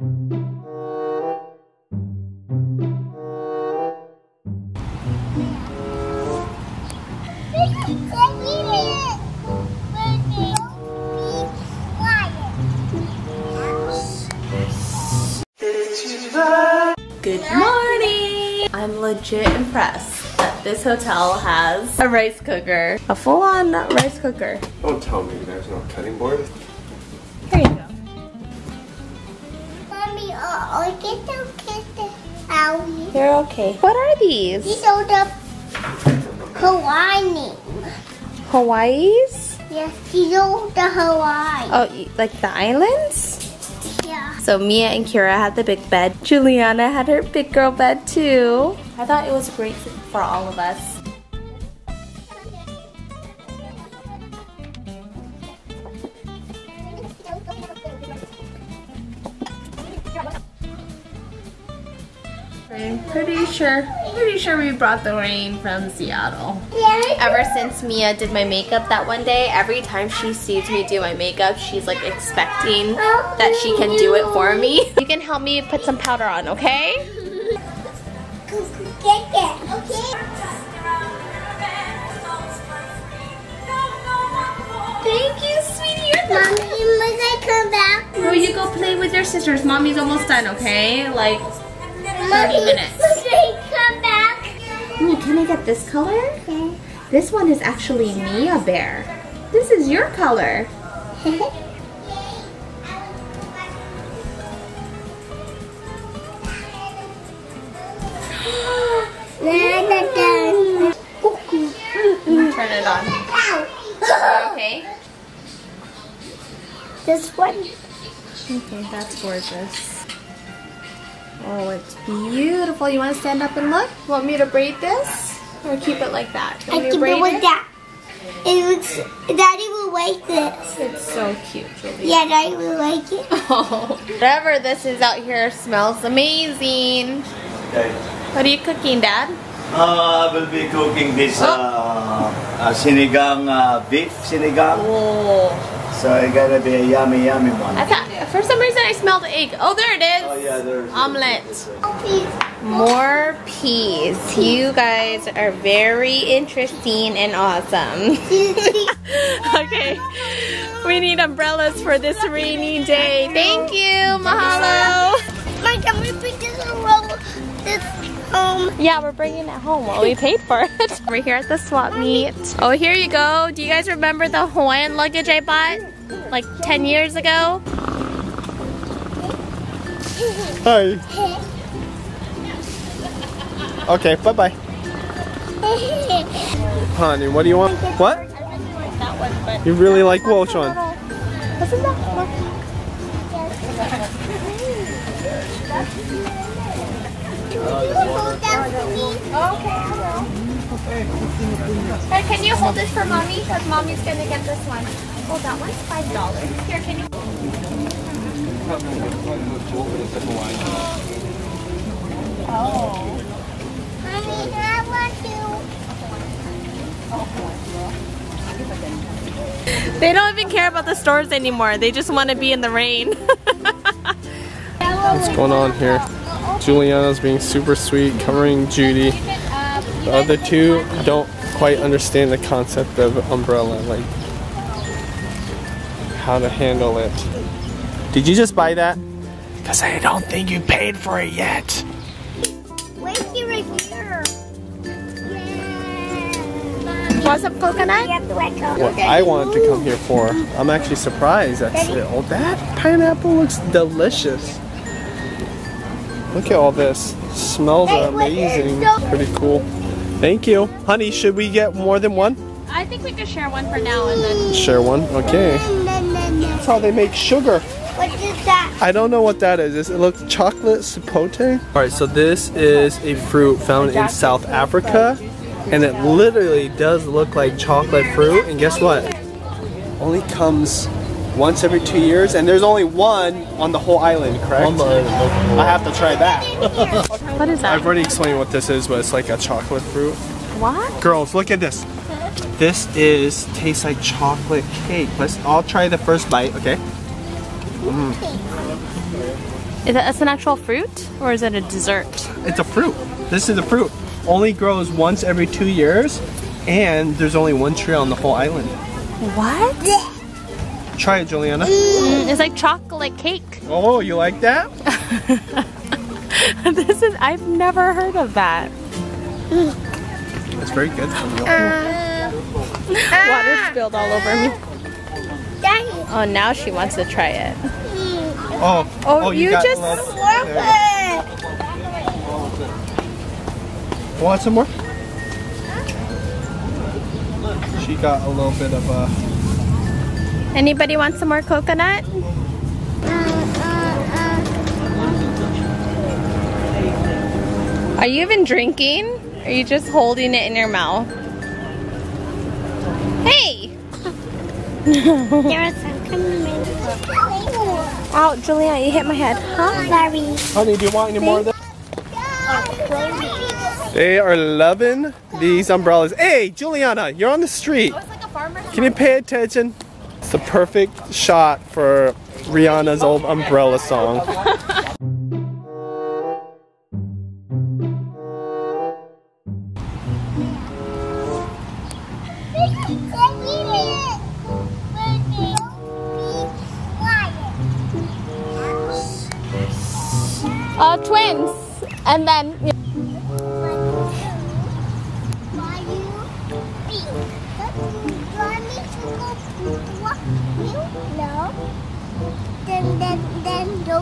Good morning! I'm legit impressed that this hotel has a rice cooker. A full-on rice cooker. Don't tell me there's no cutting board. Here you go. Mommy, I get to get the owie. They're okay. What are these? These are the Hawaiian. Hawaii's? Yes, these are the Hawaii. Oh, like the islands? So Miya and Keira had the big bed. Julianna had her big girl bed too. I thought it was great for all of us. I'm pretty sure we brought the rain from Seattle. Ever since Miya did my makeup that one day, every time she sees me do my makeup, she's like expecting that she can do it for me. You can help me put some powder on, okay? Get it, okay? Thank you, sweetie. You're Mommy, when I come back. Will you go play with your sisters? Mommy's almost done, okay? Like 30 minutes. Mommy, come back. Ooh, can I get this color? Okay. This one is actually Miya Bear. This is your color. Turn it on. Okay. This one. Okay, that's gorgeous. Oh, it's beautiful. You want to stand up and look? Want me to braid this? Or keep it like that? I keep it with that. It looks, Daddy will like this. It's so cute, Judy. Yeah, Daddy will like it. Oh, whatever this is out here smells amazing. Okay. What are you cooking, Dad? I will be cooking this sinigang beef sinigang. Oh. So it gotta be a yummy, yummy one. I thought, for some reason, I smelled the egg. Oh, there it is. Oh yeah, there's omelet. More peas. You guys are very interesting and awesome. Okay, we need umbrellas for this rainy day. Thank you, mahalo. My dad, we bring this umbrella home. Yeah, we're bringing it home. Well, we paid for it. We're here at the swap meet. Oh, here you go. Do you guys remember the Hawaiian luggage I bought like 10 years ago? Hi. Okay, bye-bye. Honey, what do you want? What? I really like that one, but you really like which one? Wasn't that fun? Can you hold this for Mommy? Because Mommy's going to get this one. Oh, that one's $5. Here, can you... Oh. Mommy, I want to. They don't even care about the stores anymore. They just want to be in the rain. What's going on here? Juliana's being super sweet, covering Judy. The other two don't quite understand the concept of umbrella, like how to handle it. Did you just buy that? Because I don't think you paid for it yet. Want some coconut? What I wanted to come here for, I'm actually surprised at still. That pineapple looks delicious. Look at all this. It smells amazing. Pretty cool. Thank you. Honey, should we get more than one? I think we could share one for now and then. Share one? Okay. That's how they make sugar. What is that? I don't know what that is. It looks chocolate sapote. Alright, so this is a fruit found in South Africa. And it literally does look like chocolate fruit, and guess what? Only comes once every 2 years, and there's only one on the whole island, correct? On the island. I have to try that. What is that? I've already explained what this is, but it's like a chocolate fruit. What? Girls, look at this. This tastes like chocolate cake. Let's all try the first bite, okay? Mm. That's an actual fruit, or is it a dessert? It's a fruit. This is a fruit. Only grows once every 2 years, and there's only one tree on the whole island. What? Try it, Julianna. It's like chocolate cake. Oh, you like that? This is, I've never heard of that. It's very good. Water spilled all over me. Oh, now she wants to try it. Oh, you just slurp it. Want some more? She got a little bit of a... Anybody want some more coconut? Are you even drinking? Or are you just holding it in your mouth? Hey! Ow, Julianna, you hit my head. Huh? Sorry. Honey, do you want any more of that? They are loving these umbrellas. Hey, Julianna, you're on the street. Oh, it's like a farmer. Can you pay attention? It's the perfect shot for Rihanna's old umbrella song. Twins, and then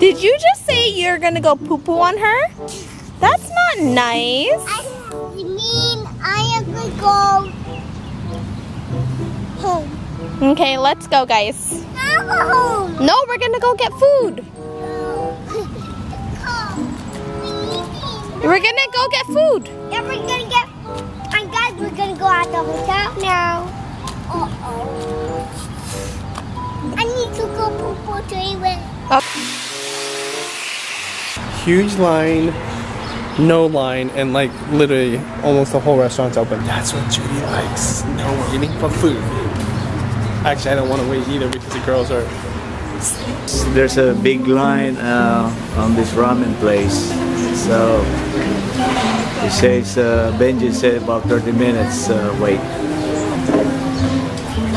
did you just say you're gonna go poo poo on her? That's not nice. I mean, I am gonna go home. Okay, let's go, guys. No, we're gonna go get food. We're gonna go get food. Yeah, we're gonna get food. And guys, we're gonna go at the hotel now. I need to go poo-poo to even. Okay. Huge line, no line, and like literally almost the whole restaurant's open. That's what Judy likes. No waiting for food. Actually, I don't want to wait either because the girls are... There's a big line on this ramen place. So he says, Benji said about 30 minutes wait. He's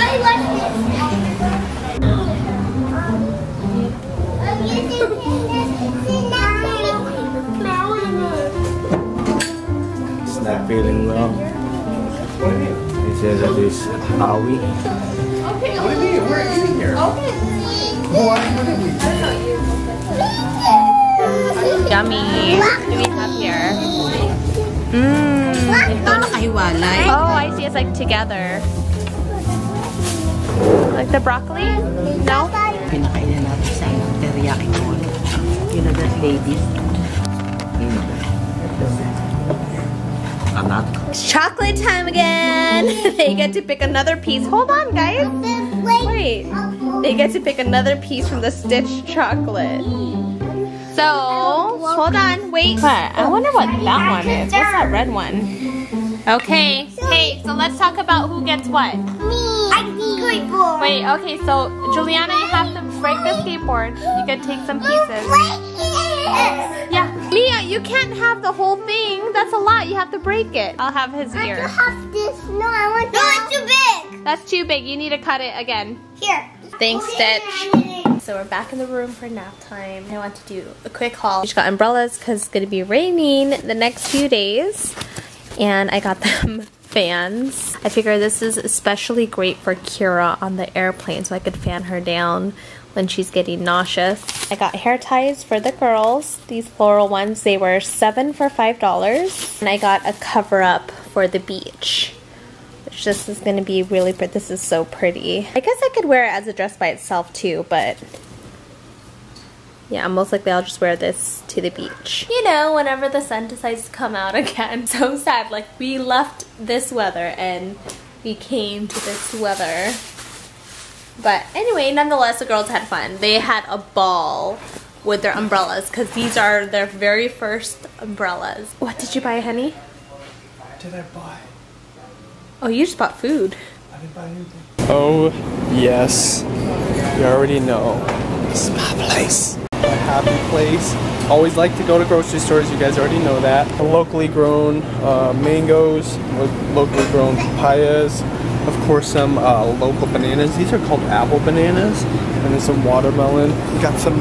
not feeling well. He says that he's owie. Okay, what do you mean? We're eating here. Okay. Why? Yummy. What do we have here? Oh, I see. It's like together. Like the broccoli? No? Pinakain natin sa teriyaki ko. You know that lady? I'm not. It's chocolate time again. They get to pick another piece. Hold on, guys. Wait. They get to pick another piece from the stitched chocolate. So, hold on, wait. But I wonder what that one is. What's that red one? Okay, hey, so let's talk about who gets what. Me. Wait, okay, so Julianna, you have to break the skateboard. You can take some pieces. Yeah. Miya, you can't have the whole thing. That's a lot. You have to break it. I'll have his ear. I have this. No, I want that. No, it's too big. That's too big. You need to cut it again. Here. Thanks, Stitch. So we're back in the room for nap time. I want to do a quick haul. I just got umbrellas because it's going to be raining the next few days. And I got them fans. I figure this is especially great for Keira on the airplane so I could fan her down when she's getting nauseous. I got hair ties for the girls. These floral ones, they were $7 for $5. And I got a cover up for the beach. This is going to be really pretty. This is so pretty. I guess I could wear it as a dress by itself too, but yeah, most likely I'll just wear this to the beach. You know, whenever the sun decides to come out again. So sad. Like, we left this weather and we came to this weather. But anyway, nonetheless, the girls had fun. They had a ball with their umbrellas because these are their very first umbrellas. What did you buy, honey? What did I buy? Oh, you just bought food. I didn't buy anything. Oh, yes. You already know. This is my place. happy place. Always like to go to grocery stores, you guys already know that. Locally grown mangoes, locally grown papayas, of course some local bananas. These are called apple bananas, and then some watermelon. We got some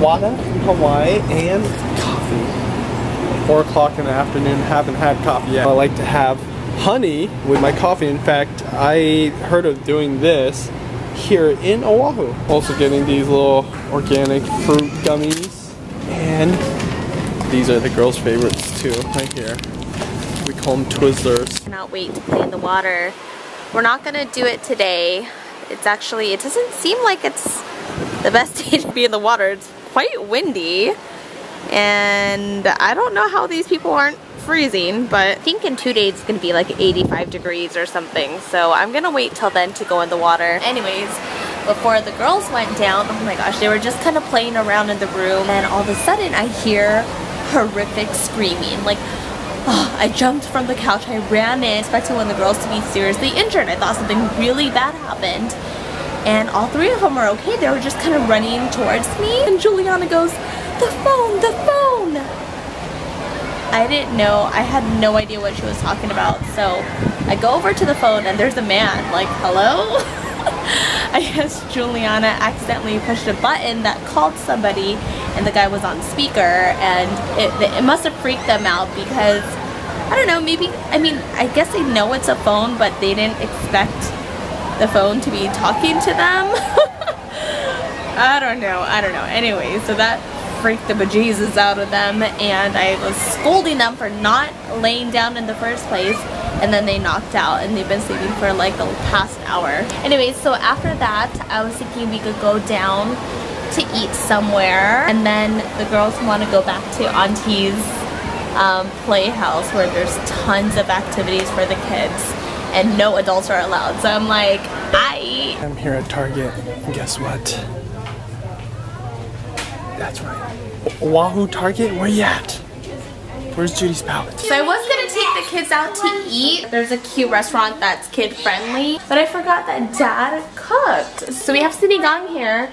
water from Hawaii and coffee. 4 o'clock in the afternoon, haven't had coffee yet. I like to have honey with my coffee. In fact, I heard of doing this here in Oahu. Also getting these little organic fruit gummies, and these are the girls' favorites too, right here. We call them Twizzlers. I cannot wait to play in the water. We're not gonna do it today. It's actually, it doesn't seem like it's the best day to be in the water. It's quite windy, and I don't know how these people aren't freezing, but I think in 2 days it's gonna be like 85 degrees or something, so I'm gonna wait till then to go in the water. Anyways, before the girls went down, oh my gosh, they were just kind of playing around in the room, and all of a sudden I hear horrific screaming. Like, oh, I jumped from the couch, I ran in, expecting one of the girls to be seriously injured. I thought something really bad happened, and all three of them were okay. They were just kind of running towards me, and Julianna goes, "The phone, the phone!" I didn't know, I had no idea what she was talking about, so I go over to the phone and there's a man, like, hello? I guess Julianna accidentally pushed a button that called somebody, and the guy was on speaker, and it must have freaked them out because, I don't know, maybe, I mean, I guess they know it's a phone, but they didn't expect the phone to be talking to them. I don't know. Anyway, so that freaked the bejesus out of them, and I was scolding them for not laying down in the first place, and then they knocked out, and they've been sleeping for like the past hour. Anyways, so after that I was thinking we could go down to eat somewhere, and then the girls want to go back to Auntie's playhouse where there's tons of activities for the kids and no adults are allowed. So I'm like, I'm here at Target, and guess what? That's right. Oahu Target, where you at? Where's Judy's palette? So I was gonna take the kids out to eat. There's a cute restaurant that's kid friendly, but I forgot that Dad cooked. So we have sinigang here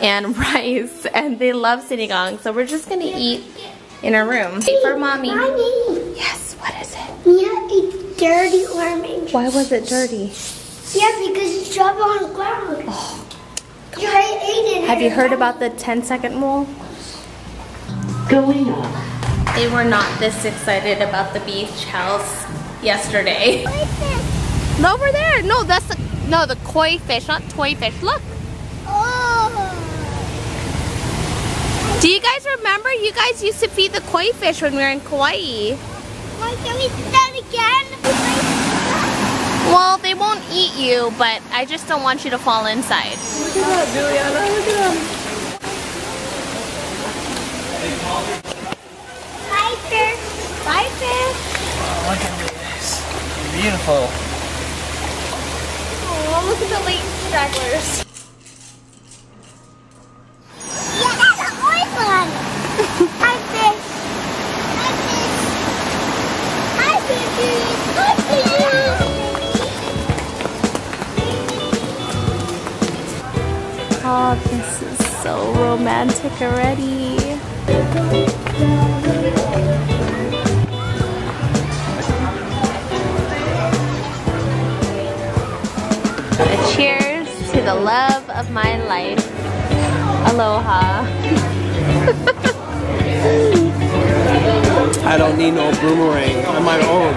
and rice, and they love sinigang. So we're just gonna eat in our room. Wait for Mommy. Mommy. Yes, what is it? Mia ate dirty orange. Why was it dirty? Yeah, because it's dropped on the ground. Oh. Have you heard about the 10-second rule? Going on. They were not this excited about the beach house yesterday. No, over there. No, that's the, no, the koi fish, not toy fish. Look. Oh. Do you guys remember? You guys used to feed the koi fish when we were in Kauai. Why can't we do that again? Well, they won't eat you, but I just don't want you to fall inside. Look at that, Julianna, look at them. Bye, fish. Bye, fish. Oh, look at this. Beautiful. Oh, look at the late stragglers. Yeah, that's an old one. Hi, fish. Hi, fish. Hi, fish. Oh, this is so romantic already. Cheers to the love of my life. Aloha. I don't need no boomerang. I'm my own.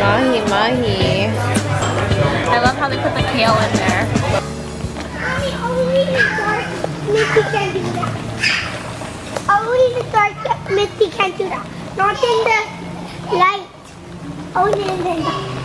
Mahi mahi. I love how they put the kale in there. Missy can do that. Only the dark Missy can do that. Not in the light. Only in the dark.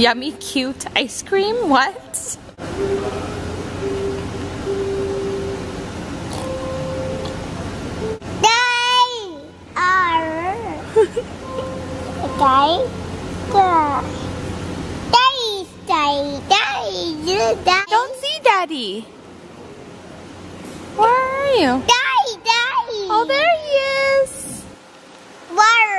Yummy, cute ice cream? What? They are. Okay. Daddy. Don't see Daddy. Where are you? Daddy. Oh, there he is. Where?